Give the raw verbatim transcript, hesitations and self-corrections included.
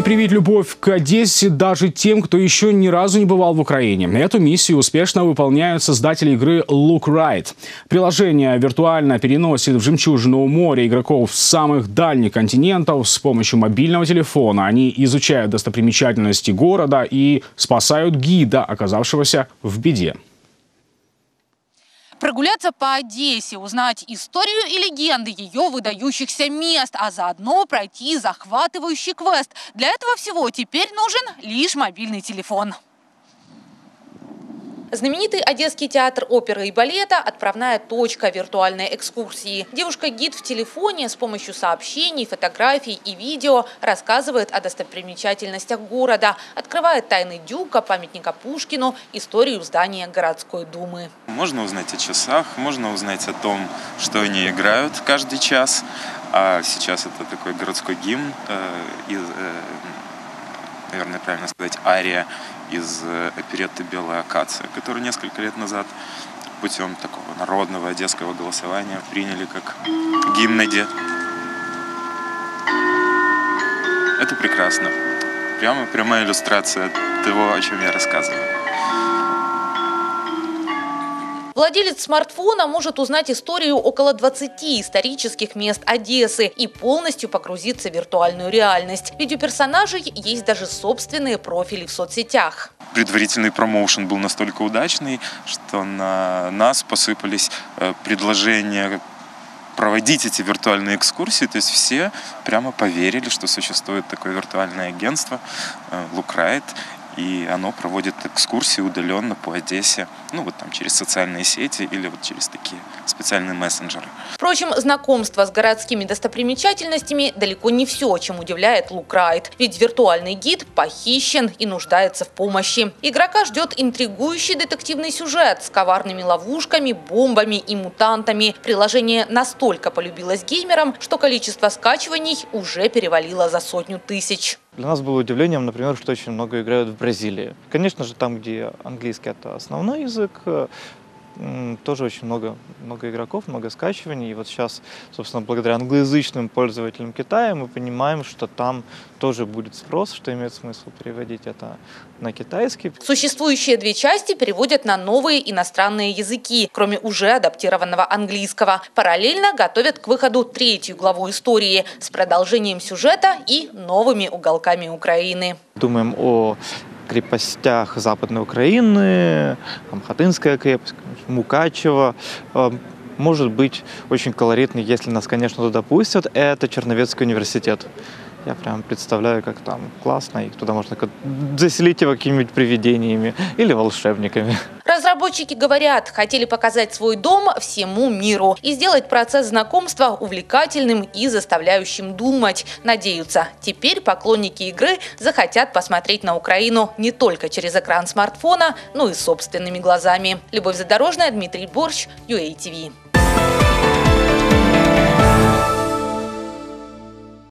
и привить любовь к Одессе даже тем, кто еще ни разу не бывал в Украине. Эту миссию успешно выполняют создатели игры Look Right. Приложение виртуально переносит в жемчужину моря игроков с самых дальних континентов с помощью мобильного телефона. Они изучают достопримечательности города и спасают гида, оказавшегося в беде. Прогуляться по Одессе, узнать историю и легенды ее выдающихся мест, а заодно пройти захватывающий квест. Для этого всего теперь нужен лишь мобильный телефон. Знаменитый Одесский театр оперы и балета – отправная точка виртуальной экскурсии. Девушка-гид в телефоне с помощью сообщений, фотографий и видео рассказывает о достопримечательностях города, открывает тайны Дюка, памятника Пушкину, историю здания городской думы. Можно узнать о часах, можно узнать о том, что они играют каждый час. А сейчас это такой городской гимн, из, наверное, правильно сказать, ария из оперетты «Белая акация», которую несколько лет назад путем такого народного одесского голосования приняли как гимн Оде. Это прекрасно. Прямо, прямая иллюстрация того, о чем я рассказываю. Владелец смартфона может узнать историю около двадцати исторических мест Одессы и полностью погрузиться в виртуальную реальность. Ведь у персонажей есть даже собственные профили в соцсетях. Предварительный промоушен был настолько удачный, что на нас посыпались предложения проводить эти виртуальные экскурсии. То есть все прямо поверили, что существует такое виртуальное агентство Look Right. И оно проводит экскурсии удаленно по Одессе, ну вот там через социальные сети или вот через такие специальные мессенджеры. Впрочем, знакомство с городскими достопримечательностями далеко не все, чем удивляет Look Right. Ведь виртуальный гид похищен и нуждается в помощи. Игрока ждет интригующий детективный сюжет с коварными ловушками, бомбами и мутантами. Приложение настолько полюбилось геймерам, что количество скачиваний уже перевалило за сотню тысяч. Для нас было удивлением, например, что очень много играют в Бразилии. Конечно же, там, где английский – это основной язык, тоже очень много, много игроков, много скачиваний. И вот сейчас, собственно, благодаря англоязычным пользователям Китая мы понимаем, что там тоже будет спрос, что имеет смысл переводить это на китайский. Существующие две части переводят на новые иностранные языки, кроме уже адаптированного английского. Параллельно готовят к выходу третью главу истории с продолжением сюжета и новыми уголками Украины. Думаем о крепостях Западной Украины, там Хатынская крепость, Мукачево. Может быть очень колоритный, если нас, конечно, туда пустят, это Черновецкий университет. Я прям представляю, как там классно, и туда можно заселить его какими-нибудь привидениями или волшебниками. Разработчики говорят, хотели показать свой дом всему миру и сделать процесс знакомства увлекательным и заставляющим думать. Надеются, теперь поклонники игры захотят посмотреть на Украину не только через экран смартфона, но и собственными глазами. Любовь Задорожная, Дмитрий Борщ, ю эй ти ви.